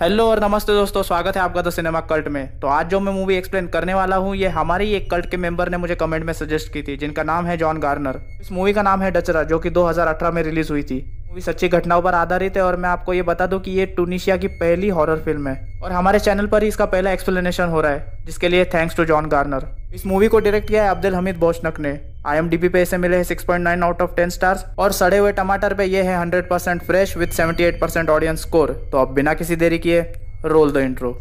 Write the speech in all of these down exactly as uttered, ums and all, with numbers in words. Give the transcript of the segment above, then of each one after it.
Hello और नमस्ते दोस्तों, स्वागत है आपका द सिनेमा कल्ट में। तो आज जो मैं मूवी एक्सप्लेन करने वाला हूँ ये हमारे एक कल्ट के मेंबर ने मुझे कमेंट में सजेस्ट की थी, जिनका नाम है जॉन गार्नर। इस मूवी का नाम है डचरा, जो कि दो हज़ार अठारह में रिलीज हुई थी। मूवी सच्ची घटनाओं पर आधारित है और मैं आपको ये बता दूं कि ये टूनिशिया की पहली हॉरर फिल्म है और हमारे चैनल पर ही इसका पहला एक्सप्लेनेशन हो रहा है, जिसके लिए थैंक्स टू जॉन गार्नर। इस मूवी को डायरेक्ट किया है अब्दुल हमीद बोशनक ने। आई एम डी बी पे इसे मिले हैं six point nine out of ten stars और सड़े हुए टमाटर पे ये है hundred percent fresh with seventy eight percent audience score. तो अब बिना किसी देरी किए रोल द इंट्रो।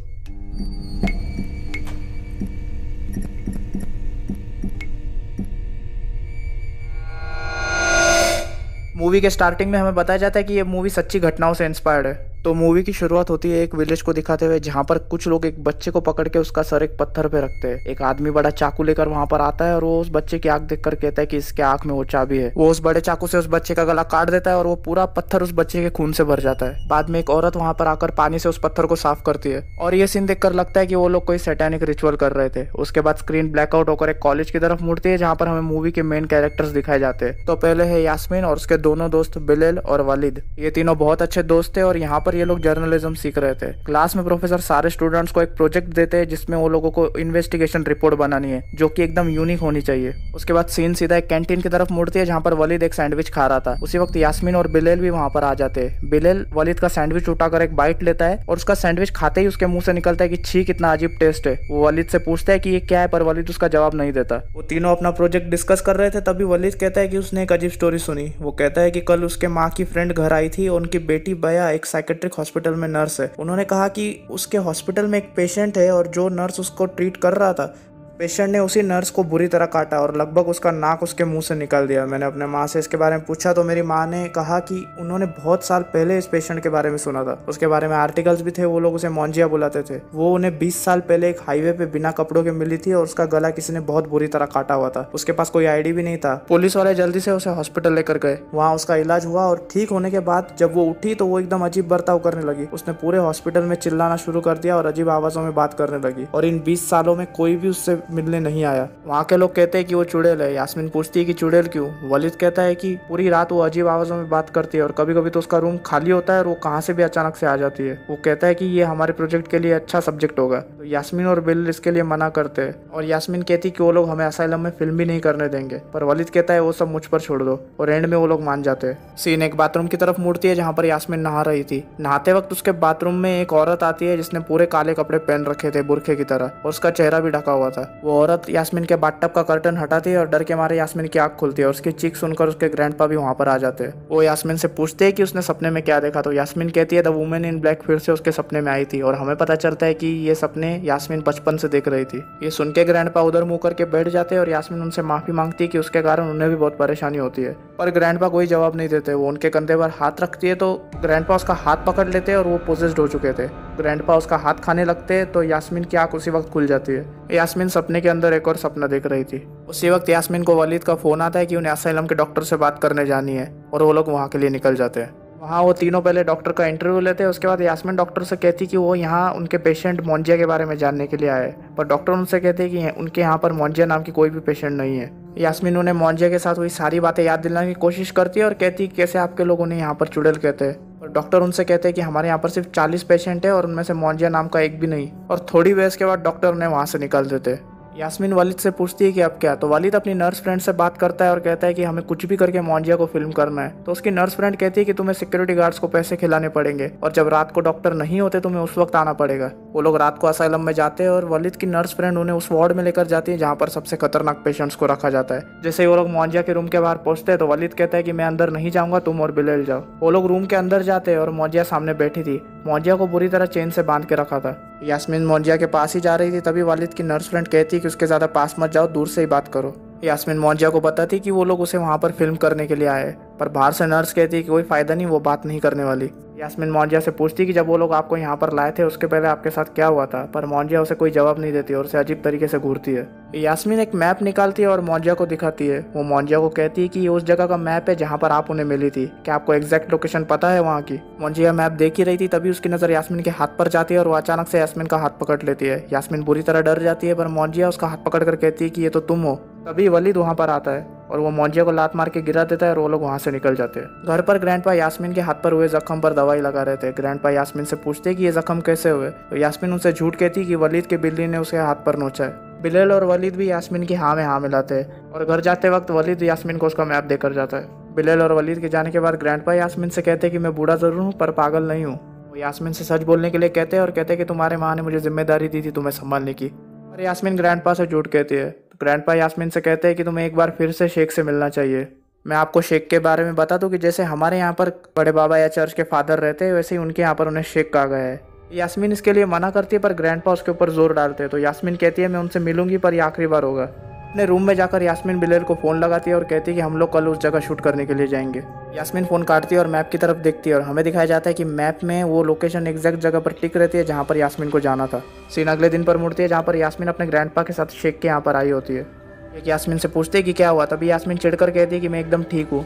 मूवी के स्टार्टिंग में हमें बताया जाता है कि ये मूवी सच्ची घटनाओं से इंस्पायर्ड है। तो मूवी की शुरुआत होती है एक विलेज को दिखाते हुए, जहाँ पर कुछ लोग एक बच्चे को पकड़ के उसका सर एक पत्थर पे रखते हैं। एक आदमी बड़ा चाकू लेकर वहाँ पर आता है और वो उस बच्चे की आंख देखकर कहता है कि इसके आंख में वो चाबी है। वो उस बड़े चाकू से उस बच्चे का गला काट देता है और वो पूरा पत्थर उस बच्चे के खून से भर जाता है। बाद में एक औरत वहाँ पर आकर पानी से उस पत्थर को साफ करती है और ये सीन देखकर लगता है कि वो लोग कोई सैटेनिक रिचुअल कर रहे थे। उसके बाद स्क्रीन ब्लैकआउट होकर एक कॉलेज की तरफ मुड़ती है, जहाँ पर हमें मूवी के मेन कैरेक्टर्स दिखाए जाते हैं। तो पहले है यास्मीन और उसके दोनों दोस्त बिलेल और वालिद। ये तीनों बहुत अच्छे दोस्त थे और यहाँ पर ये लोग जर्नलिज्म सीख रहे थे। क्लास में प्रोफेसर सारे स्टूडेंट्स को एक प्रोजेक्ट देते हैं जिसमें वो लोगों को इन्वेस्टिगेशन रिपोर्ट बनानी है, जो कि एकदम यूनिक होनी चाहिए। उसके बाद सीन सीधा एक कैंटीन की तरफ मुड़ती है, जहाँ पर वलीद एक सैंडविच खा रहा था। उसी वक्त यास्मीन और बिलेल भी वहाँ पर आ जाते हैं। बिलेल वलीद का सैंडविच उठाकर एक बाइट लेता है और उसका सैंडविच खाते ही उसके मुंह से निकलता है कि छी, कितना अजीब टेस्ट है। वो वलीद से पूछता है कि ये क्या है, पर वलीद उसका जवाब नहीं देता। वो तीनों अपना प्रोजेक्ट डिस्कस कर रहे थे, तभी वलीद कहता है कि उसने एक अजीब स्टोरी सुनी। वो कहता है कि कल उसके माँ की फ्रेंड घर आई थी और उनकी बेटी बया एक साइकेट्रिक हॉस्पिटल में नर्स है। उन्होंने कहा कि उसके हॉस्पिटल में एक पेशेंट है और जो नर्स उसको ट्रीट कर रहा था, पेशेंट ने उसी नर्स को बुरी तरह काटा और लगभग उसका नाक उसके मुंह से निकाल दिया। मैंने अपने माँ से इसके बारे में पूछा तो मेरी माँ ने कहा कि उन्होंने बहुत साल पहले इस पेशेंट के बारे में सुना था। उसके बारे में आर्टिकल्स भी थे, वो लोग उसे मोंजिया बुलाते थे। वो उन्हें बीस साल पहले एक हाईवे पे बिना कपड़ों के मिली थी और उसका गला किसी ने बहुत बुरी तरह काटा हुआ था। उसके पास कोई आई डी भी नहीं था। पुलिस वाले जल्दी से उसे हॉस्पिटल लेकर गए। वहाँ उसका इलाज हुआ और ठीक होने के बाद जब वो उठी तो वो एकदम अजीब बर्ताव करने लगी। उसने पूरे हॉस्पिटल में चिल्लाना शुरू कर दिया और अजीब आवाज़ों में बात करने लगी और इन बीस सालों में कोई भी उससे मिलने नहीं आया। वहाँ के लोग कहते हैं कि वो चुड़ैल है। यास्मीन पूछती है कि चुड़ैल क्यों? वलीद कहता है कि पूरी रात वो अजीब आवाज़ों में बात करती है और कभी कभी तो उसका रूम खाली होता है और वो कहाँ से भी अचानक से आ जाती है। वो कहता है कि ये हमारे प्रोजेक्ट के लिए अच्छा सब्जेक्ट होगा। तो यास्मीन और बिलेल इसके लिए मना करते हैं और यास्मीन कहती कि वो लोग हमें असाइलम में फिल्म भी नहीं करने देंगे, पर वलीद कहता है वो सब मुझ पर छोड़ दो और एंड में वो लोग मान जाते हैं। सीन एक बाथरूम की तरफ मुड़ती है, जहाँ पर यास्मीन नहा रही थी। नहाते वक्त उसके बाथरूम में एक औरत आती है जिसने पूरे काले कपड़े पहन रखे थे बुरखे की तरह और उसका चेहरा भी ढका हुआ था। वो औरत यास्मीन के बाथटब का कर्टन हटाती है और डर के मारे यास्मीन की आंख खुलती है और उसकी चीख सुनकर उसके ग्रैंडपा भी वहां पर आ जाते हैं। वो यास्मीन से पूछते हैं कि उसने सपने में क्या देखा, तो यास्मीन कहती है द वुमेन इन ब्लैक फिर से उसके सपने में आई थी और हमें पता चलता है कि ये सपने यास्मीन बचपन से देख रही थी। ये सुन के ग्रैंडपा उधर मुँह करके बैठ जाते हैं और यास्मीन उनसे माफी मांगती है कि उसके कारण उन्हें भी बहुत परेशानी होती है, पर ग्रैंडपा कोई जवाब नहीं देते। वो उनके कंधे पर हाथ रखती है तो ग्रैंडपा उसका हाथ पकड़ लेते हैं और वो पोजेस्ड हो चुके थे। ग्रैंडपा उसका हाथ खाने लगते हैं तो यास्मीन की आंख उसी वक्त खुल जाती है। यास्मीन सपने के अंदर एक और सपना देख रही थी। उसी वक्त यास्मीन को वलीद का फोन आता है कि उन्हें असाइलम के डॉक्टर से बात करने जानी है और वो लोग वहाँ के लिए निकल जाते हैं। वहाँ वो तीनों पहले डॉक्टर का इंटरव्यू लेते हैं। उसके बाद यास्मीन डॉक्टर से कहती कि वो यहाँ उनके पेशेंट मोंजिया के बारे में जानने के लिए आए, पर डॉक्टर उनसे कहते हैं कि उनके यहाँ पर मोंजिया नाम की कोई भी पेशेंट नहीं है। यास्मीन उन्हें मोंजिया के साथ वही सारी बातें याद दिलाने की कोशिश करती है और कहती कि कैसे आपके लोग उन्हें यहाँ पर चुड़ैल कहते हैं। डॉक्टर उनसे कहते हैं कि हमारे यहाँ पर सिर्फ चालीस पेशेंट है और उनमें से मोंजिया नाम का एक भी नहीं। और थोड़ी बहस के बाद डॉक्टर उन्हें वहाँ से निकाल देते। यास्मीन वालिद से पूछती है कि अब क्या, तो वालिद अपनी नर्स फ्रेंड से बात करता है और कहता है कि हमें कुछ भी करके मोंजिया को फिल्म करना है। तो उसकी नर्स फ्रेंड कहती है कि तुम्हें सिक्योरिटी गार्ड्स को पैसे खिलाने पड़ेंगे और जब रात को डॉक्टर नहीं होते तुम्हें उस वक्त आना पड़ेगा। वो लोग रात को असाइलम में जाते हैं और वालिद की नर्स फ्रेंड उन्हें उस वार्ड में लेकर जाती है जहाँ पर सबसे खतरनाक पेशेंट्स को रखा जाता है। जैसे ही वो लोग मोंजिया के रूम के बाहर पहुँचते हैं तो वालिद कहता है कि मैं अंदर नहीं जाऊँगा, तुम और बिलेल जाओ। वो लोग रूम के अंदर जाते हैं और मोंजिया सामने बैठी थी। मोंजिया को बुरी तरह चेन से बांध के रखा था। यास्मीन मोंजिया के पास ही जा रही थी, तभी वालिद की नर्स फ्रेंड कहती है कि उसके ज़्यादा पास मत जाओ, दूर से ही बात करो। यास्मीन मोंजिया को बताती कि वो लोग उसे वहाँ पर फिल्म करने के लिए आए, पर बाहर से नर्स कहती है कि कोई फ़ायदा नहीं, वो बात नहीं करने वाली। यास्मीन मोंजिया से पूछती कि जब वो लोग आपको यहाँ पर लाए थे उसके पहले आपके साथ क्या हुआ था, पर मोंजिया उसे कोई जवाब नहीं देती और उसे अजीब तरीके से घूरती है। यास्मीन एक मैप निकालती है और मोंजिया को दिखाती है। वो मोंजिया को कहती है कि ये उस जगह का मैप है जहाँ पर आप उन्हें मिली थी, क्या आपको एग्जैक्ट लोकेशन पता है वहाँ की? मोंजिया मैप देख ही रही थी, तभी उसकी नज़र यास्मीन के हाथ पर जाती है और वो अचानक से यास्मीन का हाथ पकड़ लेती है। यास्मीन बुरी तरह डर जाती है, पर मोंजिया उसका हाथ पकड़ कर कहती है कि ये तो तुम हो। तभी वलीद वहाँ पर आता है और वो मोंजिया को लात मार के गिरा देता है और वो लोग वहाँ से निकल जाते हैं। घर पर ग्रैंडपा यास्मीन के हाथ पर हुए जख्म पर दवाई लगा रहे थे। ग्रैंडपा यास्मीन से पूछते कि ये जख्म कैसे हुए, तो यास्मीन उनसे झूठ कहती कि वलीद के बिल्ली ने उसके हाथ पर नोचा है। बिलेल और वलीद भी यास्मीन की हाँ में हाँ मिलाते हैं और घर जाते वक्त वलीद यास्मीन को उसका मैप देकर जाता है। बिलेल और वलीद के जाने के बाद ग्रैंडपा यास्मीन से कहते कि मैं बूढ़ा ज़रूर हूँ पर पागल नहीं हूँ। वो यास्मीन से सच बोलने के लिए कहते हैं और कहते कि तुम्हारे माँ ने मुझे जिम्मेदारी दी थी तुम्हें संभालने की, और यास्मीन ग्रैंडपा से झूठ कहती है। ग्रैंडपा यास्मीन से कहते हैं कि तुम्हें एक बार फिर से शेख से मिलना चाहिए। मैं आपको शेख के बारे में बता दूं कि जैसे हमारे यहाँ पर बड़े बाबा या चर्च के फादर रहते हैं, वैसे ही उनके यहाँ पर उन्हें शेख कहा गया है। यास्मीन इसके लिए मना करती है पर ग्रैंडपा उसके ऊपर जोर डालते हैं। तो यास्मीन कहती है मैं उनसे मिलूंगी पर यह आखिरी बार होगा। अपने रूम में जाकर यास्मीन बिलेल को फ़ोन लगाती है और कहती है कि हम लोग कल उस जगह शूट करने के लिए जाएंगे। यास्मीन फ़ोन काटती है और मैप की तरफ देखती है और हमें दिखाया जाता है कि मैप में वो लोकेशन एग्जैक्ट जगह पर टिक रहती है जहाँ पर यास्मीन को जाना था। सीन अगले दिन पर मुड़ती है जहाँ पर यास्मीन अपने ग्रैंडपा के साथ शेख के यहाँ पर आई होती है। एक यास्मीन से पूछते कि क्या हुआ, तभी यास्मीन चिढ़कर कहती है कि मैं एकदम ठीक हूँ।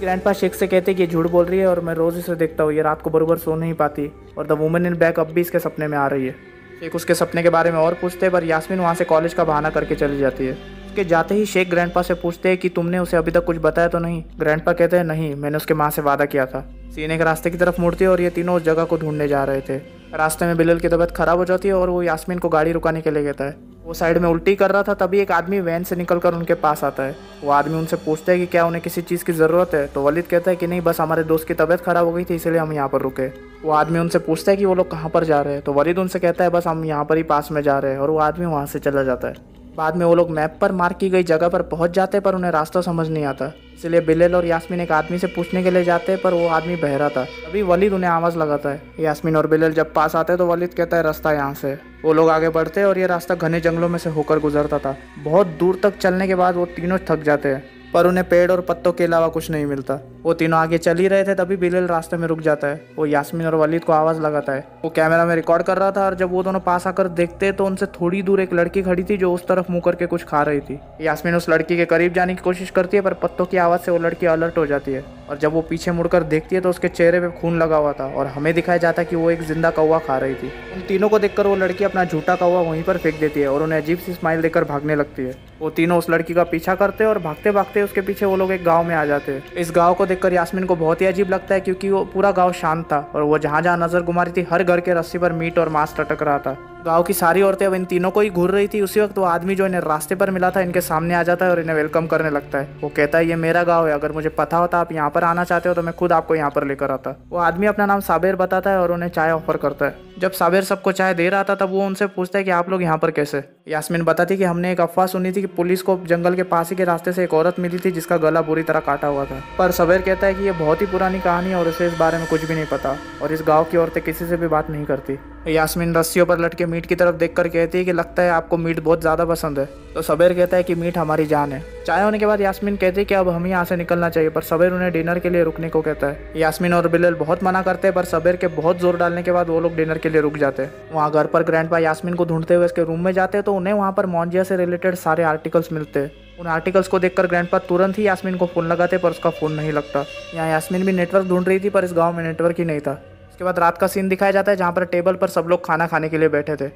ग्रैंडपा शेख से कहते कि झूठ बोल रही है और मैं रोज़ इसे देखता हूँ, ये रात को बरोबर सो नहीं पाती और द वुमन इन ब्लैक अब भी इसके सपने में आ रही है। शेख उसके सपने के बारे में और पूछते हैं पर यास्मीन वहाँ से कॉलेज का बहाना करके चली जाती है। उसके जाते ही शेख ग्रैंडपा से पूछते हैं कि तुमने उसे अभी तक कुछ बताया तो नहीं। ग्रैंडपा कहते हैं नहीं, मैंने उसके माँ से वादा किया था। सीने के रास्ते की तरफ मुड़ती है और ये तीनों उस जगह को ढूंढने जा रहे थे। रास्ते में बिलेल की तबीयत खराब हो जाती है और वो यास्मीन को गाड़ी रुकाने के लिए कहता है। वो साइड में उल्टी कर रहा था तभी एक आदमी वैन से निकलकर उनके पास आता है। वो आदमी उनसे पूछता है कि क्या उन्हें किसी चीज़ की ज़रूरत है, तो वलीद कहता है कि नहीं, बस हमारे दोस्त की तबीयत खराब हो गई थी इसलिए हम यहाँ पर रुके। वो आदमी उनसे पूछता है कि वो लोग कहाँ पर जा रहे हैं, तो वलीद उनसे कहता है बस हम यहाँ पर ही पास में जा रहे हैं और वो आदमी वहाँ से चला जाता है। बाद में वो लोग मैप पर मार्क की गई जगह पर पहुँच जाते पर उन्हें रास्ता समझ नहीं आता, इसलिए बिलेल और यास्मीन एक आदमी से पूछने के लिए जाते हैं पर वो आदमी बहरा था। अभी वलीद उन्हें आवाज़ लगाता है। यास्मीन और बिलेल जब पास आते हैं तो वलीद कहता है रास्ता यहाँ से। वो लोग आगे बढ़ते हैं और ये रास्ता घने जंगलों में से होकर गुजरता था। बहुत दूर तक चलने के बाद वो तीनों थक जाते हैं पर उन्हें पेड़ और पत्तों के अलावा कुछ नहीं मिलता। वो तीनों आगे चल ही रहे थे तभी बिलेल रास्ते में रुक जाता है। वो यास्मीन और वलीद को आवाज़ लगाता है। वो कैमरा में रिकॉर्ड कर रहा था और जब वो दोनों पास आकर देखते तो उनसे थोड़ी दूर एक लड़की खड़ी थी जो उस तरफ मुँह करके कुछ खा रही थी। यास्मीन उस लड़की के करीब जाने की कोशिश करती है पर पत्तों की आवाज़ से वो लड़की अलर्ट हो जाती है और जब वो पीछे मुड़कर देखती है तो उसके चेहरे पर खून लगा हुआ था और हमें दिखाया जाता है कि वो एक जिंदा कौवा खा रही थी। उन तीनों को देखकर वो लड़की अपना झूठा कौवा वहीं पर फेंक देती है और उन्हें अजीब सी स्माइल देकर भागने लगती है। वो तीनों उस लड़की का पीछा करते हैं और भागते भागते उसके पीछे वो लोग एक गाँव में आ जाते हैं। इस गाँव को देखकर यास्मीन को बहुत ही अजीब लगता है क्योंकि वो पूरा गांव शांत था और वो जहां जहां नजर घुमा रही थी हर घर के रस्सी पर मीट और मांस लटक रहा था। गांव की सारी औरतें अब इन तीनों को ही घूर रही थी। उसी वक्त वो आदमी जो इन्हें रास्ते पर मिला था इनके सामने आ जाता है और इन्हें वेलकम करने लगता है। वो कहता है ये मेरा गांव है, अगर मुझे पता होता आप यहाँ पर आना चाहते हो तो मैं खुद आपको यहाँ पर लेकर आता। वो आदमी अपना नाम साबिर बताता है और उन्हें चाय ऑफर करता है। जब साबिर सबको चाय दे रहा था तब वो उनसे पूछता है कि आप लोग यहाँ पर कैसे। यास्मीन बताती कि हमने एक अफवाह सुनी थी कि पुलिस को जंगल के पास ही के रास्ते से एक औरत मिली थी जिसका गला बुरी तरह काटा हुआ था, पर साबिर कहता है कि ये बहुत ही पुरानी कहानी है और उसे इस बारे में कुछ भी नहीं पता और इस गाँव की औरतें किसी से भी बात नहीं करती। यास्मीन रस्सियों पर लटके मीट की तरफ देखकर कहती है कि लगता है आपको मीट बहुत ज़्यादा पसंद है, तो साबिर कहता है कि मीट हमारी जान है। चाय होने के बाद यास्मीन कहती है कि अब हमें यहाँ से निकलना चाहिए, पर साबिर उन्हें डिनर के लिए रुकने को कहता है। यास्मीन और बिलेल बहुत मना करते हैं पर साबिर के बहुत जोर डालने के बाद वो लोग डिनर के लिए रुक जाते हैं। वहाँ घर पर ग्रैंडपा यास्मीन को ढूंढते हुए उसके रूम में जाते हैं तो उन्हें वहाँ पर मोंजिया से रिलेटेड सारे आर्टिकल्स मिलते हैं। उन आर्टिकल्स को देखकर ग्रैंडपा तुरंत ही यास्मीन को फ़ोन लगाते पर उसका फ़ोन नहीं लगता। यहाँ यास्मीन भी नेटवर्क ढूंढ रही थी पर इस गाँव में नेटवर्क ही नहीं था। उसके बाद रात का सीन दिखाया जाता है जहाँ पर टेबल पर सब लोग खाना खाने के लिए बैठे थे।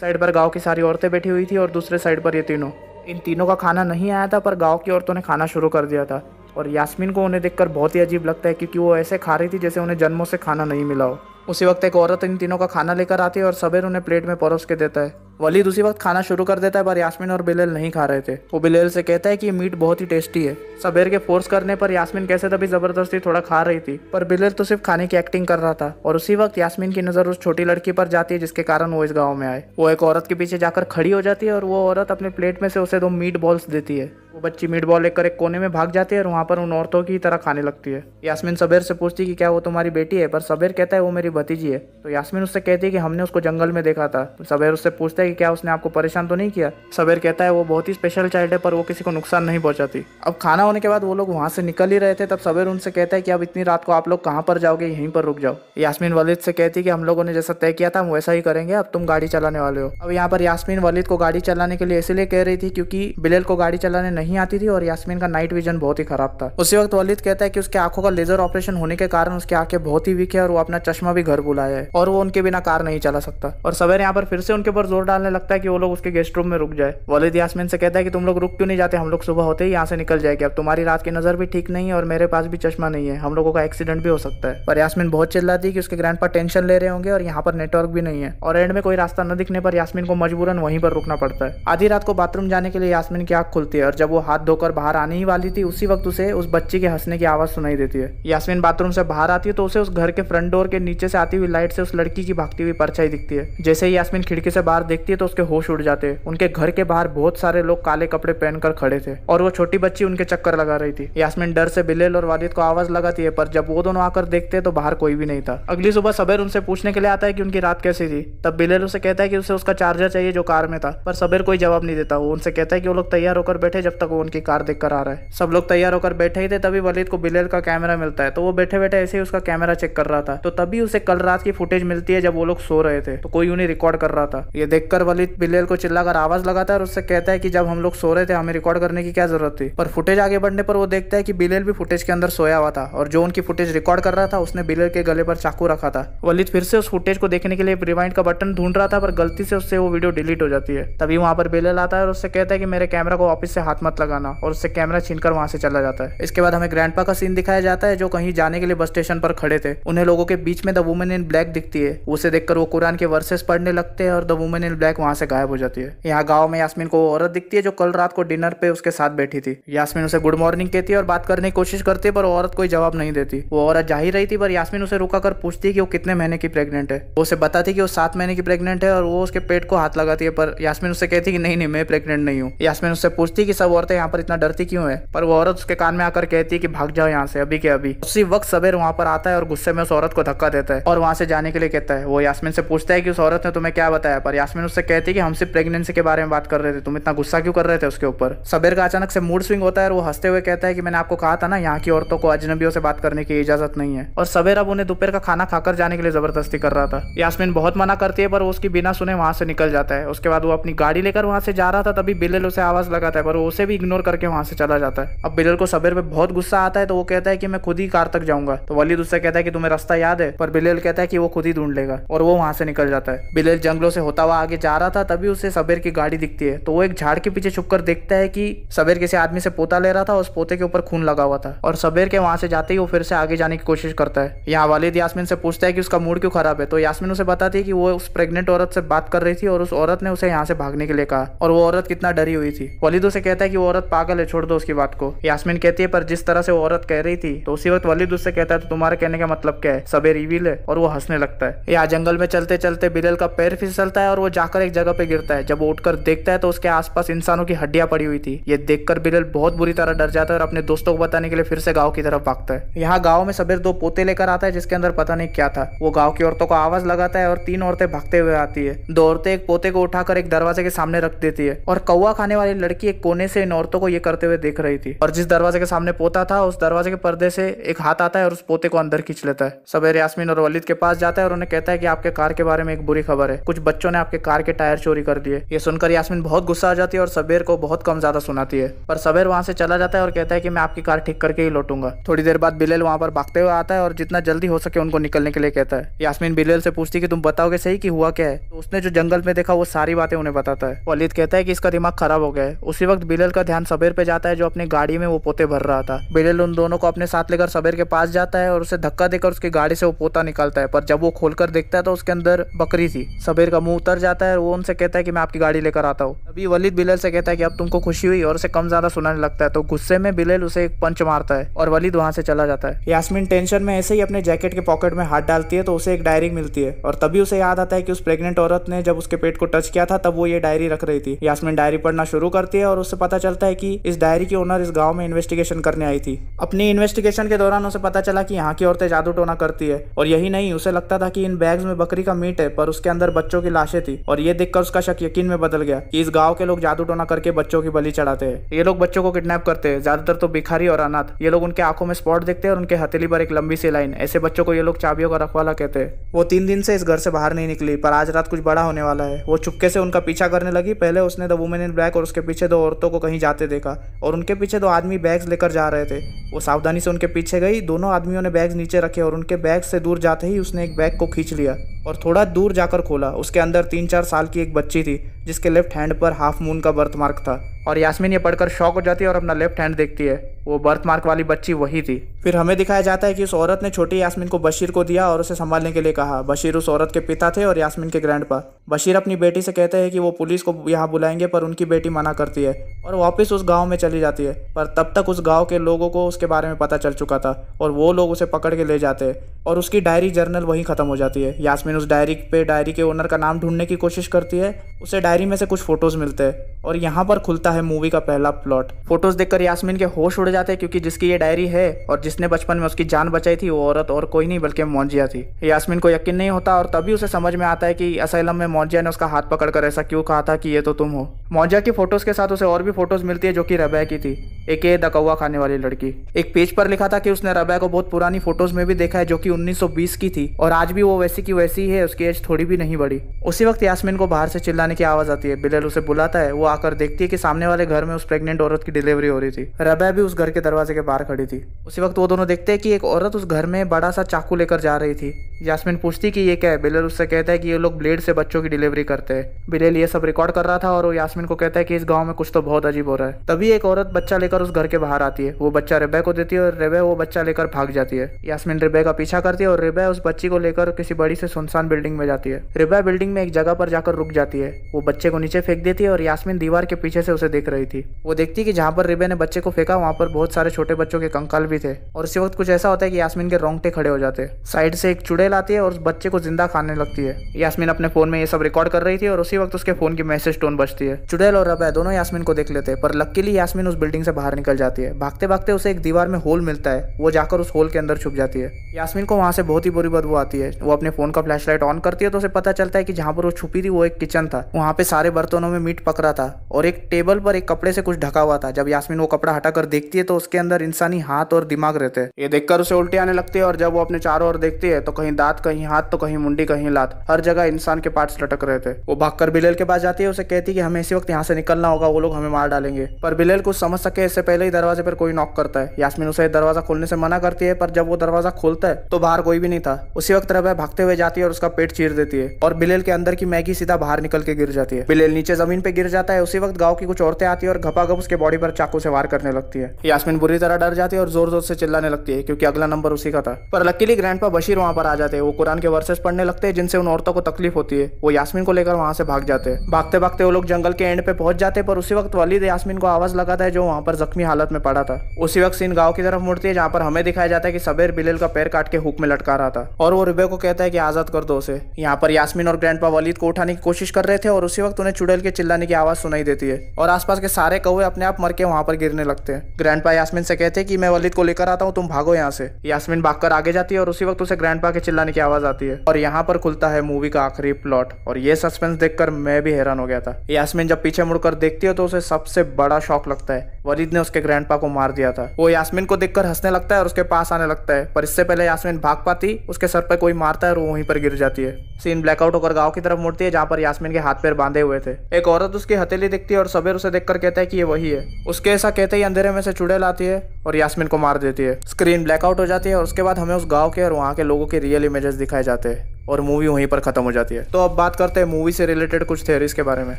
साइड पर गांव की सारी औरतें बैठी हुई थी और दूसरे साइड पर ये तीनों। इन तीनों का खाना नहीं आया था पर गांव की औरतों ने खाना शुरू कर दिया था और यास्मीन को उन्हें देखकर बहुत ही अजीब लगता है क्योंकि वो ऐसे खा रही थी जैसे उन्हें जन्मों से खाना नहीं मिला हो। उसी वक्त एक औरत इन तीनों का खाना लेकर आती है और साबिर उन्हें प्लेट में परोस के देता है। वलीद उसी वक्त खाना शुरू कर देता है पर यास्मीन और बिलेल नहीं खा रहे थे। वो बिलेल से कहता है कि ये मीट बहुत ही टेस्टी है। साबिर के फोर्स करने पर यास्मीन कैसे तभी ज़बरदस्ती थोड़ा खा रही थी पर बिलेल तो सिर्फ खाने की एक्टिंग कर रहा था और उसी वक्त यास्मीन की नज़र उस छोटी लड़की पर जाती है जिसके कारण वो इस गाँव में आए। वो एक औरत के पीछे जाकर खड़ी हो जाती है और वो औरत अपने प्लेट में से उसे दो मीट बॉल्स देती है। वो बच्ची मीट बॉल लेकर एक कोने में भाग जाती है और वहाँ पर उन औरतों की तरह खाने लगती है। यास्मीन साबिर से पूछती कि क्या वो तुम्हारी बेटी है, पर साबिर कहता है वो मेरी भतीजी है। तो यास्मीन उससे कहती है कि हमने उसको जंगल में देखा था। साबिर उससे पूछता है कि क्या उसने आपको परेशान तो नहीं किया। साबिर कहता है वो बहुत ही स्पेशल चाइल्ड है पर वो किसी को नुकसान नहीं पहुँचाती। अब खाना होने के बाद वो लोग वहाँ से निकल ही रहे थे तब साबिर उनसे कहता है कि अब इतनी रात को आप लोग कहाँ पर जाओगे, यहीं पर रुक जाओ। यास्मीन वलीद से कहती है कि हम लोगों ने जैसा तय किया था हम वैसा ही करेंगे, अब तुम गाड़ी चलाने वाले हो। अब यहाँ पर यास्मीन वलीद को गाड़ी चलाने के लिए इसलिए कह रही थी क्योंकि बिलेल को गाड़ी चलाने नहीं आती थी और यास्मीन का नाइट विजन बहुत ही खराब था। उसी वक्त वलीद कहता है कि उसके आंखों का लेजर ऑपरेशन होने के कारण उसकी आंखें बहुत ही वीक है और वो अपना चश्मा भी घर बुलाया है और वो उनके बिना कार नहीं चला सकता। और सबेर यहाँ पर फिर से उनके ऊपर जोर डालने लगता है कि वो लोग उसके गेस्ट रूम में रुक जाए। वालिद यास्मिन से कहता है कि तुम लोग रुक क्यों नहीं जाते, हम लोग सुबह होते ही यहाँ से निकल जाएंगे। अब तुम्हारी रात की नजर भी ठीक नहीं है और मेरे पास भी चश्मा नहीं है, हम लोगों का एक्सीडेंट भी हो सकता है। पर यास्मिन बहुत चिल्लाती है कि उसके ग्रैंडपा टेंशन ले रहे होंगे और यहाँ पर नेटवर्क भी नहीं है। और एंड में कोई रास्ता न दिखने पर यास्मिन को मजबूरन वहीं पर रुकना पड़ता है। आधी रात को बाथरूम जाने के लिए यास्मिन की आंख खुलती है और जब वो हाथ धोकर बाहर आने ही वाली थी उसी वक्त उसे उस बच्ची के हंसने की आवाज सुनाई देती है। यास्मिन बाथरूम से बाहर आती है तो उसे उस घर के फ्रंट डोर के नीचे से आती हुई लाइट से उस लड़की की भागती हुई परछाई दिखती है। जैसे ही यास्मिन खिड़की से बाहर देखती है तो उसके होश उड़ जाते हैं। उनके घर के बाहर बहुत सारे लोग काले कपड़े पहनकर खड़े थे और वो छोटी बच्ची उनके चक्कर लगा रही थी। यास्मिन डर से बिलेल और वालिद को आवाज लगाती है पर जब वो दोनों आकर देखते हैं तो बाहर कोई भी नहीं था। अगली सुबह सबेर उनसे पूछने के लिए आता है कि उनकी रात कैसी थी। तब बिलेल उसे कहता है कि उसे उसका चार्जर चाहिए जो कार में था, पर सबेर कोई जवाब नहीं देता। वो उनसे कहता है कि वो लोग तैयार होकर बैठे जब तक वो उनकी कार देखकर आ रहा है। सब लोग तैयार होकर बैठे ही थे तभी वलीद को बिलेल का कैमरा मिलता है। तो वो बैठे बैठे ऐसे ही उसका कैमरा चेक कर रहा था तो तभी उसे कल रात की फुटेज मिलती है जब वो लोग सो रहे थे तो कोई उन्हें रिकॉर्ड कर रहा था। ये देखकर वलीद बिलेल को चिल्लाकर आवाज लगाता है और उससे कहता है कि जब हम लोग सो रहे थे हमें रिकॉर्ड करने की क्या जरूरत थी। पर फुटेज आगे बढ़ने पर वो देखता है कि बिलेल भी फुटेज के अंदर सोया हुआ था और जो उनकी फुटेज रिकॉर्ड कर रहा था उसने बिलेल के गले पर चाकू रखा था। वलीद फिर से उस फुटेज को देखने के लिए रिवाइंड का बटन ढूंढ रहा था पर गलती से उससे वो वीडियो डिलीट हो जाती है। तभी वहां पर बिलेल आता है और उससे कहता है कि मेरे कैमरा को वापस से हाथ मत लगाना और उससे कैमरा छीनकर वहां से चला जाता है। इसके बाद हमें ग्रैंडपा का सीन दिखाया जाता है जो कहीं जाने के लिए बस स्टेशन पर खड़े थे। उन्हें लोगों के बीच में द वुमेन इन ब्लैक दिखती है। उसे देखकर वो कुरान के वर्सेस पढ़ने लगते हैं और द वुमेन इन ब्लैक वहां से गायब हो जाती है। यहाँ गाँव में यास्मिन को वो औरत दिखती है जो कल रात को डिनर पे उसके साथ बैठी थी। यास्मिन उसे गुड मॉर्निंग कहती है और बात करने की कोशिश करती है पर वो औरत कोई जवाब नहीं देती। वो औरत जा ही रही थी पर यास्मिन उसे रुका कर पूछती है कि वो कितने महीने की प्रेग्नेंट है। वो उसे बताती कि वो सात महीने की प्रेग्नेंट है और वो उसके पेट को हाथ लगाती है पर यास्मिन उससे कहती कि नहीं नहीं मैं प्रेग्नेंट नहीं हूँ। यास्मिन उससे पूछती कि सब औरतें यहाँ पर इतना डरती क्यों है, पर वो औरत उसके कान में आकर कहती है कि भाग जाओ यहाँ से अभी के अभी। उसी वक्त सबेर वहाँ पर आता है और गुस्से में उस औरत को धक्का देता है और वहाँ से जाने के लिए कहता है। वो यास्मिन से पूछता है कि उस औरत ने तुम्हें क्या बताया, पर यास्मिन उससे कहती है कि हम सिर्फ प्रेग्नेंसी के बारे में बात कर रहे थे, तुम इतना गुस्सा क्यों कर रहे थे उसके ऊपर। सबेर का अचानक से मूड स्विंग होता है और वो हंसते हुए कहता है कि मैंने आपको कहा था ना यहाँ की औरतों को अजनबियों से बात करने की इजाजत नहीं है। और सबेर अब उन्हें दोपहर का खाना खाकर जाने के लिए जबरदस्ती कर रहा था। यास्मिन बहुत मना करती है पर उसकी बिना सुने वहाँ से निकल जाता है। उसके बाद वो अपनी गाड़ी लेकर वहाँ से जा रहा था तभी बिलेल उसे आवाज लगाता है पर वो उसे भी इग्नोर करके वहाँ से चला जाता है। अब बिलेल को सबेर पे बहुत गुस्सा आता है तो वो कहता है कि मैं खुद ही कार तक जाऊंगा। तो वलीद उससे कहता है कि तुम्हें रास्ता याद है, पर बिलेल कहता है कि वो खुद ही ढूंढ लेगा और वो वहाँ से निकल जाता है। बिलेल जंगलों से होता हुआ आगे जा रहा था तभी उसे सबेर की गाड़ी दिखती है तो वो एक झाड़ के पीछे छुपकर देखता है कि सबेर किसी आदमी से पोता ले रहा था और उस पोते के ऊपर खून लगा हुआ था। और सबेर के वहाँ से जाते ही वो फिर से आगे जाने की कोशिश करता है। यहाँ वलीद यास्मिन से पूछता है कि उसका मूड क्यों खराब है, तो यास्मिन उसे बताती है कि वो उस प्रेग्नेंट औरत से बात कर रही थी और उस औरत ने उसे यहाँ से भागने के लिए कहा और वो औरत कितना डरी हुई थी। वलीद उसे कहता है कि वो औरत पागल है, छोड़ दो उसकी बात को। यास्मिन कहती है पर जिस तरह से वो औरत कह रही थी। तो उसी वक्त वलीद उससे कहता है तो तुम्हारे कहने का मतलब क्या है, सबेर इविल है। और वो हंसने लगता है। यहाँ जंगल में चलते चलते बिलेल का पैर फिसलता है और वो जाकर एक जगह पे गिरता है। जब वो उठकर देखता है तो उसके आसपास इंसानों की हड्डियां पड़ी हुई थी। ये देखकर बिलेल बहुत बुरी तरह डर जाता है और अपने दोस्तों को बताने के लिए फिर से गाँव की तरफ भागता है। यहाँ गाँव में सबेर दो पोते लेकर आता है जिसके अंदर पता नहीं क्या था। वो गाँव की औरतों को आवाज लगाता है और तीन औरतें भागते हुए आती है। दो औरतें एक पोते को उठाकर एक दरवाजे के सामने रख देती है और कौवा खाने वाली लड़की एक कोने से इन औरतों को ये करते हुए देख रही थी। और जिस दरवाजे के सामने पोता था उस दरवाजे के पर्दे से एक हाथ आता है और उस पोते को अंदर खींच लेता है। सबेर यास्मिन और वलीद के पास जाता है और उन्हें कहता है कि आपके कार के बारे में एक बुरी खबर है, कुछ बच्चों ने आपके कार के टायर चोरी कर दिए। ये सुनकर यास्मिन बहुत गुस्सा आ जाती है और सबेर को बहुत कम ज्यादा सुनाती है। पर सबेर वहां से चला जाता है और कहता है कि मैं आपकी कार ठीक करके ही लौटूंगा। थोड़ी देर बाद बिलेल वहां पर भागते हुए आता है और जितना जल्दी हो सके उनको निकलने के लिए कहता है। यास्मिन बिलेल से पूछती है कि तुम बताओगे सही कि हुआ क्या है, तो उसने जो जंगल में देखा वो सारी बातें उन्हें बताता है। वलीद कहता है कि इसका दिमाग खराब हो गया है। उसी वक्त बिलेल का ध्यान सबेर पे जाता है जो अपनी गाड़ी में वो पोते भर रहा था। बिलेल उन दोनों को अपने साथ लेकर सबेर के पास जाता है और उसे धक्का देकर उसकी गाड़ी से वो पोता निकालता है। पर जब वो खोलकर देखता है तो उसके अंदर बकरी थी। सबेर का मुंह उतर जाता है और वो उनसे कहता है कि मैं आपकी गाड़ी लेकर आता हूँ। तभी वलीद बिलेल से कहता है कि अब तुमको खुशी हुई, और उसे कम ज्यादा सुनाने लगता है। तो गुस्से में बिलेल उसे एक पंच मारता है और वलीद वहां से चला जाता है। यास्मिन टेंशन में ऐसे ही अपने जैकेट के पॉकेट में हाथ डालती है तो उसे एक डायरी मिलती है और तभी उसे याद आता है कि उस प्रेग्नेंट औरत ने जब उसके पेट को टच किया था तब वो ये डायरी रख रही थी। यास्मिन डायरी पढ़ना शुरू करती है और उससे पता चलता है कि इस डायरी की ओनर इस गांव में इन्वेस्टिगेशन करने आई थी। अपनी इन्वेस्टिगेशन के दौरान उसे पता चला कि यहाँ की औरतें जादू टोना करती है। और यही नहीं, उसे लगता था कि इन बैग्स में बकरी का मीट है पर उसके अंदर बच्चों की लाशें थी और ये देखकर उसका शक यकीन में बदल गया कि इस गाँव गांव के लोग जादू टोना करके बच्चों की बलि चढ़ाते हैं। ये लोग बच्चों को किडनैप करते हैं, ज्यादातर तो भिखारी और अनाथ। ये लोग उनके आंखों में स्पॉट देखते हैं और उनके हथेली पर एक लंबी सी लाइन। ऐसे बच्चों को ये लोग चाबियों का रखवाला कहते हैं। वो तीन दिन से इस घर से बाहर नहीं निकली, पर आज रात कुछ बड़ा होने वाला है। वो चुपके से उनका पीछा करने लगी। पहले उसने द वुमेन इन ब्लैक और उसके पीछे दो औरतों को कहीं जाते देखा, और उनके पीछे दो आदमी बैग्स लेकर जा रहे थे। वो सावधानी से उनके पीछे गई। दोनों आदमियों ने बैग्स नीचे रखे और उनके बैग से दूर जाते ही उसने एक बैग को खींच लिया और थोड़ा दूर जाकर खोला। उसके अंदर तीन चार साल की एक बच्ची थी जिसके लेफ्ट हैंड पर हाफ मून का बर्थ मार्क था। और यास्मीन ये पढ़कर शॉक हो जाती है और अपना लेफ्ट हैंड देखती है। वो बर्थ मार्क वाली बच्ची वही थी। फिर हमें दिखाया जाता है कि उस औरत ने छोटी यास्मीन को बशीर को दिया और उसे संभालने के लिए कहा। बशीर उस औरत के पिता थे और यास्मीन के ग्रैंडपा। बशीर अपनी बेटी से कहते हैं कि वो पुलिस को यहाँ बुलाएंगे, पर उनकी बेटी मना करती है और वापस उस गाँव में चली जाती है। पर तब तक उस गाँव के लोगों को उसके बारे में पता चल चुका था और वो लोग उसे पकड़ के ले जाते हैं और उसकी डायरी जर्नल वहीं खत्म हो जाती है। यास्मीन उस डायरी पे डायरी के ओनर का नाम ढूंढने की कोशिश करती है। उसे डायरी में से कुछ फोटोज मिलते हैं और यहाँ पर खुलता है मूवी का पहला प्लॉट। फोटोज देखकर यास्मीन के होश उड़ जाते हैं, क्योंकि जिसकी ये डायरी है और जिसने बचपन में उसकी जान बचाई थी वो औरत और कोई नहीं बल्कि मोंजिया थी। यास्मीन को यकीन नहीं होता और तभी उसे समझ में आता है कि असाइलम में मोंजिया ने उसका हाथ पकड़कर ऐसा क्यों कहा था कि ये तो तुम हो। मोंजिया की फोटोज के साथ उसे और भी फोटोज मिलती है जो कि रबा की थी, एक ये दकौवा खाने वाली लड़की। एक पेज पर लिखा था कि उसने रबा को बहुत पुरानी फोटोज में भी देखा है जो कि उन्नीस सौ बीस की थी और आज भी वो वैसी की वैसी है, उसकी एज थोड़ी भी नहीं बढ़ी। उसी वक्त यास्मीन को बाहर से चिल्लाने की आवाज आती है। बिलेल उसे बुलाता है। वो आकर देखती है कि सामने वाले घर में उस प्रेग्नेंट औरत की डिलीवरी हो रही थी। रबा भी उस घर के दरवाजे के बाहर खड़ी थी। उसी वक्त वो दोनों देखते हैं कि एक औरत उस घर में बड़ा सा चाकू लेकर जा रही थी। यास्मीन पूछती कि ये क्या है। बिलेल उससे कहता है कि ये लोग ब्लेड से बच्चों की डिलीवरी करते हैं। बिलेल ये सब रिकॉर्ड कर रहा था और वो यास्मीन को कहता है कि इस गांव में कुछ तो बहुत अजीब हो रहा है। तभी एक औरत बच्चा लेकर उस घर के बाहर आती है। वो बच्चा रेबा को देती है और रेबा वो बच्चा लेकर भाग जाती है। यास्मीन रेबा का पीछा करती है और रेबा उस बच्ची को लेकर किसी बड़ी से सुनसान बिल्डिंग में जाती है। रेबा बिल्डिंग में एक जगह पर जाकर रुक जाती है। वो बच्चे को नीचे फेंक देती है और यास्मीन दीवार के पीछे से उसे देख रही थी। वो देखती है कि जहाँ पर रेबा ने बच्चे को फेंका वहाँ पर बहुत सारे छोटे बच्चों के कंकाल भी थे। और उसी वक्त कुछ ऐसा होता है कि यास्मीन के रोंगटे खड़े हो जाते हैं। साइड से एक चुड़ैल आती है और उस बच्चे को जिंदा खाने लगती है। यास्मीन अपने फोन में ये सब रिकॉर्ड कर रही थी और उसी वक्त उसके फोन की मैसेज टोन बजती है। चुड़ैल और रबा दोनों यास्मीन को देख लेते हैं, पर लकीली यास्मीन उस बिल्डिंग से बाहर निकल जाती है। भागते भागते उसे एक दीवार में होल मिलता है। वो जाकर उस होल के अंदर छुप जाती है। यास्मीन को वहाँ से बहुत ही बुरी बदबू आती है। वो अपने फोन का फ्लैश लाइट ऑन करती है तो उसे पता चलता है कि जहाँ पर वो छुपी थी वो एक किचन था। वहाँ पे सारे बर्तनों में मीट पकड़ा था और एक टेबल पर एक कपड़े से कुछ ढका हुआ था। जब यास्मीन वो कपड़ा हटाकर देखती है तो उसके अंदर इंसानी हाथ और दिमाग रहते हैं। ये देखकर उसे उल्टी आने लगती है और जब वो अपने चारों ओर देखती है तो कहीं दांत, कहीं हाथ, तो कहीं मुंडी, कहीं लात, हर जगह इंसान के पार्ट्स लटक रहे थे। वो भागकर बिलेल के पास जाती है। उसे कहती है कि हमें इसी वक्त यहाँ से निकलना होगा, वो लोग हमें मार डालेंगे। पर बिलेल कुछ समझ सके इससे पहले ही दरवाजे पर कोई नॉक करता है। यास्मीन उसे दरवाजा खोलने से मना करती है, पर जब वो दरवाजा खोलता है तो बाहर कोई भी नहीं था। उसी वक्त रबा भागते हुए जाती है और उसका पेट चीर देती है और बिलेल के अंदर की मैगी सीधा बाहर निकल के गिर जाती है। बिलेल नीचे जमीन पे गिर जाता है। उसी वक्त गाँव की कुछ औरतें आती है और घपाघप उसके बॉडी पर चाकू से वार करने लगती है। यास्मीन बुरी तरह डर जाती है और जोर जोर से चिल्लाने लगती है, क्योंकि अगला नंबर उसी का था। पर लकीली ग्रैंडपा बशीर वहाँ पर आ जाते हैं। वो कुरान के वर्सेस पढ़ने लगते हैं जिनसे उन औरतों को तकलीफ होती है। वो यास्मीन को लेकर वहाँ से भाग जाते हैं। भागते भागते वो लोग जंगल के एंड पे पहुंच जाते हैं, पर उसी वक्त वलीद यास्मीन को आवाज लगाता है जो वहाँ पर जख्मी हालत में पड़ा था। उसी वक्त सीन गाँव की तरफ मुड़ती है, जहाँ पर हमें दिखाया जाता है कि सबेर बिलेल का पैर काट के हुक में लटका रहा था और वो रबा को कहता है कि आजाद कर दो उसे। यहाँ पर यास्मीन और ग्रैंडपा वलीद को उठाने की कोशिश कर रहे थे और उसी वक्त उन्हें चुड़ैल के चिल्लाने की आवाज सुनाई देती है और आसपास के सारे कौवे अपने आप मर के वहाँ पर गिरने लगते हैं। ग्रैंडपा यास्मीन से कहते हैं कि मैं वलीद को लेकर आता हूँ, तुम भागो यहाँ से। यास्मीन भागकर आगे जाती है और उसी वक्त उसे ग्रैंडपा के चिल्लाने की आवाज आती है और यहाँ पर खुलता है मूवी का आखिरी प्लॉट। और ये सस्पेंस देखकर मैं भी हैरान हो गया था। यास्मीन जब पीछे मुड़कर देखती है तो उसे सबसे बड़ा शॉक लगता है। वलीद ने उसके ग्रैंडपा को मार दिया था। वो यास्मीन को देखकर हंसने लगता है और उसके पास आने लगता है, पर इससे पहले यास्मीन भाग पाती, उसके सर पर कोई मारता है और वो वहीं पर गिर जाती है। सीन ब्लैकआउट होकर गाँव की तरफ मुड़ती है, जहाँ पर यास्मीन के हाथ पैर बांधे हुए थे। एक औरत उसकी हथेली देखती है और सबेर उसे देखकर कहता है कि ये वही है। उसके ऐसा कहते ही अंधेरे में से चुड़ैल आती है और यास्मीन को मार देती है। स्क्रीन ब्लैकआउट हो जाती है और उसके बाद हमें उस गाँव के और वहाँ के लोगों के रियल इमेजेस दिखाए जाते हैं और मूवी वहीं पर खत्म हो जाती है। तो अब बात करते हैं मूवी से रिलेटेड कुछ थ्योरीज के बारे में।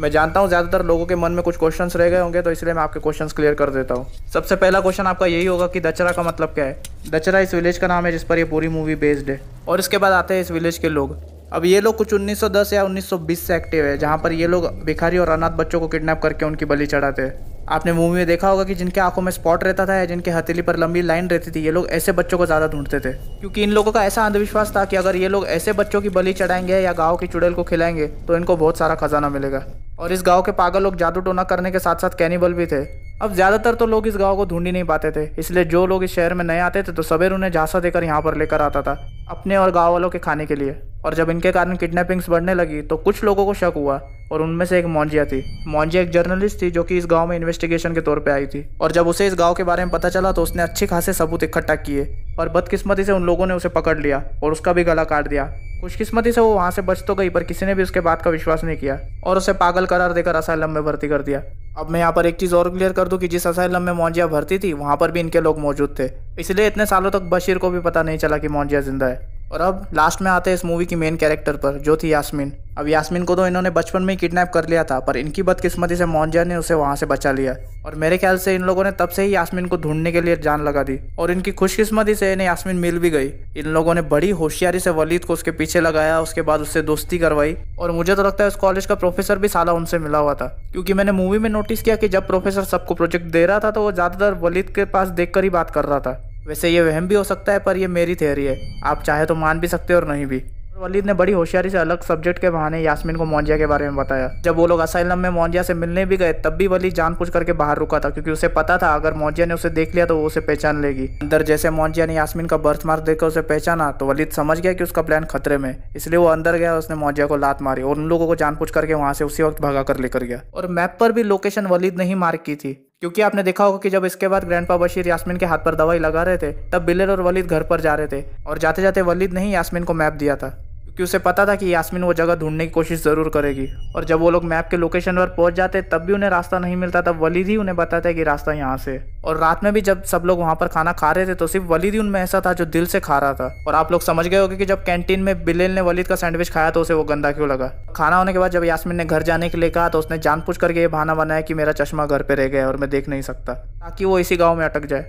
मैं जानता हूँ ज्यादातर लोगों के मन में कुछ क्वेश्चंस रह गए होंगे, तो इसलिए मैं आपके क्वेश्चंस क्लियर कर देता हूँ। सबसे पहला क्वेश्चन आपका यही होगा कि दचरा का मतलब क्या है। दचरा इस विलेज का नाम है जिस पर यह पूरी मूवी बेस्ड है। और इसके बाद आते हैं इस विलेज के लोग। अब ये लोग कुछ उन्नीस सौ दस या उन्नीस सौ बीस से एक्टिव है, जहाँ पर ये लोग भिखारी और अनाथ बच्चों को किडनैप करके उनकी बलि चढ़ाते हैं। आपने मूवी में देखा होगा कि जिनके आंखों में स्पॉट रहता था या जिनके हथेली पर लंबी लाइन रहती थी, ये लोग ऐसे बच्चों को ज़्यादा ढूंढते थे, क्योंकि इन लोगों का ऐसा अंधविश्वास था कि अगर ये लोग ऐसे बच्चों की बलि चढ़ाएंगे या गाँव की चुड़ैल को खिलाएंगे तो इनको बहुत सारा खजाना मिलेगा। और इस गाँव के पागल लोग जादू टोना करने के साथ साथ कैनिबल भी थे। अब ज़्यादातर तो लोग इस गाँव को ढूंढ ही नहीं पाते थे, इसलिए जो लोग इस शहर में नए आते थे तो सबेर उन्हें झांसा देकर यहाँ पर लेकर आता था अपने और गाँव वालों के खाने के लिए। और जब इनके कारण किडनैपिंग्स बढ़ने लगी तो कुछ लोगों को शक हुआ और उनमें से एक मोंजिया थी। मोंजिया एक जर्नलिस्ट थी जो कि इस गांव में इन्वेस्टिगेशन के तौर पे आई थी, और जब उसे इस गांव के बारे में पता चला तो उसने अच्छे खासे सबूत इकट्ठा किए और बदकिस्मती से उन लोगों ने उसे पकड़ लिया और उसका भी गला काट दिया। खुशकिस्मती से वो वहाँ से बच तो गई, पर किसी ने भी उसके बात का विश्वास नहीं किया और उसे पागल करार देकर असाइलम में भर्ती कर दिया। अब मैं यहाँ पर एक चीज़ और क्लियर कर दूँ कि जिस असाइलम में मोंजिया भर्ती थी वहाँ पर भी इनके लोग मौजूद थे, इसलिए इतने सालों तक बशीर को भी पता नहीं चला कि मोंजिया जिंदा है। और अब लास्ट में आते हैं इस मूवी की मेन कैरेक्टर पर, जो थी यास्मीन। अब यास्मीन को तो इन्होंने बचपन में ही किडनैप कर लिया था, पर इनकी बदकिस्मती से मोंजिया ने उसे वहाँ से बचा लिया और मेरे ख्याल से इन लोगों ने तब से ही यास्मीन को ढूंढने के लिए जान लगा दी और इनकी खुशकिस्मती से इन्हें यास्मीन मिल भी गई। इन लोगों ने बड़ी होशियारी से वलीद को उसके पीछे लगाया, उसके बाद उससे दोस्ती करवाई और मुझे तो लगता है उस कॉलेज का प्रोफेसर भी साला उनसे मिला हुआ था, क्योंकि मैंने मूवी में नोटिस किया कि जब प्रोफेसर सबको प्रोजेक्ट दे रहा था तो वो ज़्यादातर वलीद के पास देख कर ही बात कर रहा था। वैसे ये वहम भी हो सकता है, पर ये मेरी थ्योरी है, आप चाहे तो मान भी सकते हो और नहीं भी। वलीद ने बड़ी होशियारी से अलग सब्जेक्ट के बहाने यास्मीन को मोंजिया के बारे में बताया। जब वो लोग असाइलम में मोंजिया से मिलने भी गए तब भी वलीद जानबूझ करके बाहर रुका था, क्योंकि उसे पता था अगर मोंजिया ने उसे देख लिया तो वो उसे पहचान लेगी। अंदर जैसे मोंजिया ने यास्मीन का बर्थ मार्क देखकर उसे पहचाना तो वलीद समझ गया कि उसका प्लान खतरे में, इसलिए वो अंदर गया और उसने मोंजिया को लात मारी और उन लोगों को जानबूझ करके वहाँ से उसी वक्त भगा कर लेकर गया। और मैप पर भी लोकेशन वलीद ने ही मार्क की थी, क्योंकि आपने देखा होगा कि जब इसके बाद ग्रैंडपा बशीर यास्मीन के हाथ पर दवाई लगा रहे थे तब बिलेल और वलीद घर पर जा रहे थे और जाते जाते वलीद ने ही यास्मीन को मैप दिया था, क्योंकि उसे पता था कि यास्मीन वो जगह ढूंढने की कोशिश ज़रूर करेगी। और जब वो लोग मैप के लोकेशन पर पहुंच जाते तब भी उन्हें रास्ता नहीं मिलता, तब वलीद ही उन्हें बताता है कि रास्ता यहाँ से। और रात में भी जब सब लोग वहाँ पर खाना खा रहे थे तो सिर्फ वलीद ही उनमें ऐसा था जो दिल से खा रहा था। और आप लोग समझ गए होंगे कि जब कैंटीन में बिलेल ने वलीद का सैंडविच खाया तो उसे वो गंदा क्यों लगा। खाना होने के बाद जब यास्मीन ने घर जाने के लिए कहा तो उसने जानबूझ करके ये बहाना बनाया कि मेरा चश्मा घर पर रह गया और मैं देख नहीं सकता, ताकि वो इसी गाँव में अटक जाए।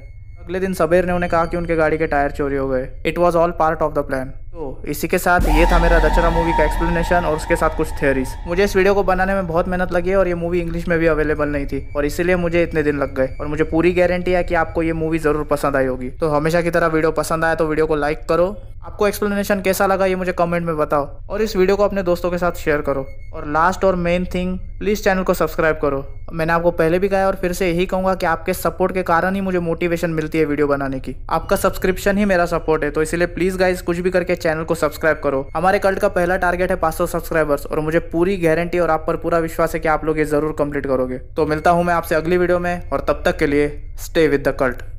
अगले दिन सबीर ने उन्हें कहा कि उनके गाड़ी के टायर चोरी हो गए। It was all part of the plan. तो इसी के साथ ये था मेरा दचरा मूवी का एक्सप्लेनेशन और उसके साथ कुछ थ्योरीज। मुझे इस वीडियो को बनाने में बहुत मेहनत लगी है और ये मूवी इंग्लिश में भी अवेलेबल नहीं थी और इसीलिए मुझे इतने दिन लग गए, और मुझे पूरी गारंटी है कि आपको ये मूवी ज़रूर पसंद आई होगी। तो हमेशा की तरह वीडियो पसंद आया तो वीडियो को लाइक करो, आपको एक्सप्लेनेशन कैसा लगा ये मुझे कमेंट में बताओ और इस वीडियो को अपने दोस्तों के साथ शेयर करो। और लास्ट और मेन थिंग, प्लीज़ चैनल को सब्सक्राइब करो। मैंने आपको पहले भी कहा और फिर से यही कहूँगा कि आपके सपोर्ट के कारण ही मुझे मोटिवेशन मिलती है वीडियो बनाने की, आपका सब्सक्रिप्शन ही मेरा सपोर्ट है। तो इसलिए प्लीज़ गाइज कुछ भी करके चैनल को सब्सक्राइब करो। हमारे कल्ट का पहला टारगेट है पाँच सौ सब्सक्राइबर्स और मुझे पूरी गारंटी और आप पर पूरा विश्वास है कि आप लोग ये ज़रूर कंप्लीट करोगे। तो मिलता हूँ मैं आपसे अगली वीडियो में, और तब तक के लिए स्टे विद द कल्ट।